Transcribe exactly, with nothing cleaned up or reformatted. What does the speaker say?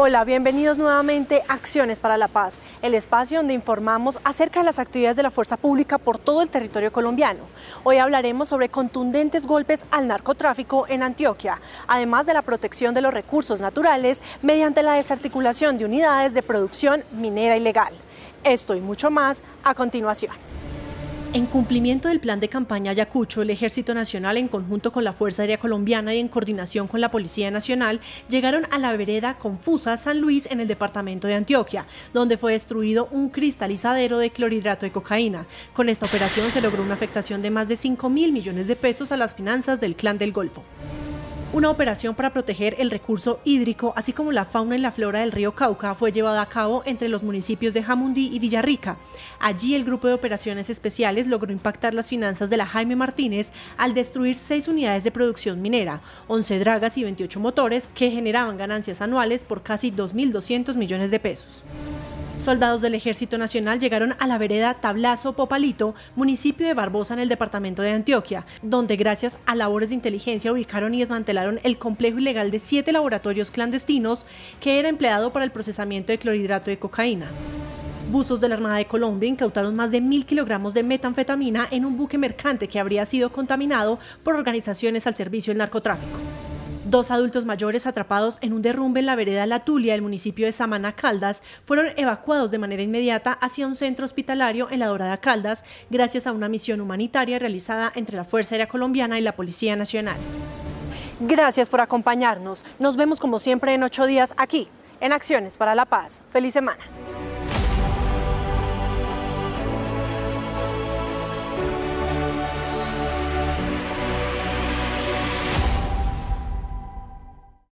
Hola, bienvenidos nuevamente a Acciones para la Paz, el espacio donde informamos acerca de las actividades de la Fuerza Pública por todo el territorio colombiano. Hoy hablaremos sobre contundentes golpes al narcotráfico en Antioquia, además de la protección de los recursos naturales mediante la desarticulación de unidades de producción minera ilegal. Esto y mucho más a continuación. En cumplimiento del plan de campaña Ayacucho, el Ejército Nacional, en conjunto con la Fuerza Aérea Colombiana y en coordinación con la Policía Nacional, llegaron a la vereda Confusa San Luis en el departamento de Antioquia, donde fue destruido un cristalizadero de clorhidrato de cocaína. Con esta operación se logró una afectación de más de cinco mil millones de pesos a las finanzas del Clan del Golfo. Una operación para proteger el recurso hídrico, así como la fauna y la flora del río Cauca, fue llevada a cabo entre los municipios de Jamundí y Villarrica. Allí el grupo de operaciones especiales logró impactar las finanzas de la Jaime Martínez al destruir seis unidades de producción minera, once dragas y veintiocho motores que generaban ganancias anuales por casi dos mil doscientos millones de pesos. Soldados del Ejército Nacional llegaron a la vereda Tablazo Popalito, municipio de Barbosa en el departamento de Antioquia, donde gracias a labores de inteligencia ubicaron y desmantelaron el complejo ilegal de siete laboratorios clandestinos que era empleado para el procesamiento de clorhidrato de cocaína. Buzos de la Armada de Colombia incautaron más de mil kilogramos de metanfetamina en un buque mercante que habría sido contaminado por organizaciones al servicio del narcotráfico. Dos adultos mayores atrapados en un derrumbe en la vereda La Tulia del municipio de Samaná, Caldas, fueron evacuados de manera inmediata hacia un centro hospitalario en La Dorada, Caldas, gracias a una misión humanitaria realizada entre la Fuerza Aérea Colombiana y la Policía Nacional. Gracias por acompañarnos. Nos vemos como siempre en ocho días aquí, en Acciones para la Paz. ¡Feliz semana!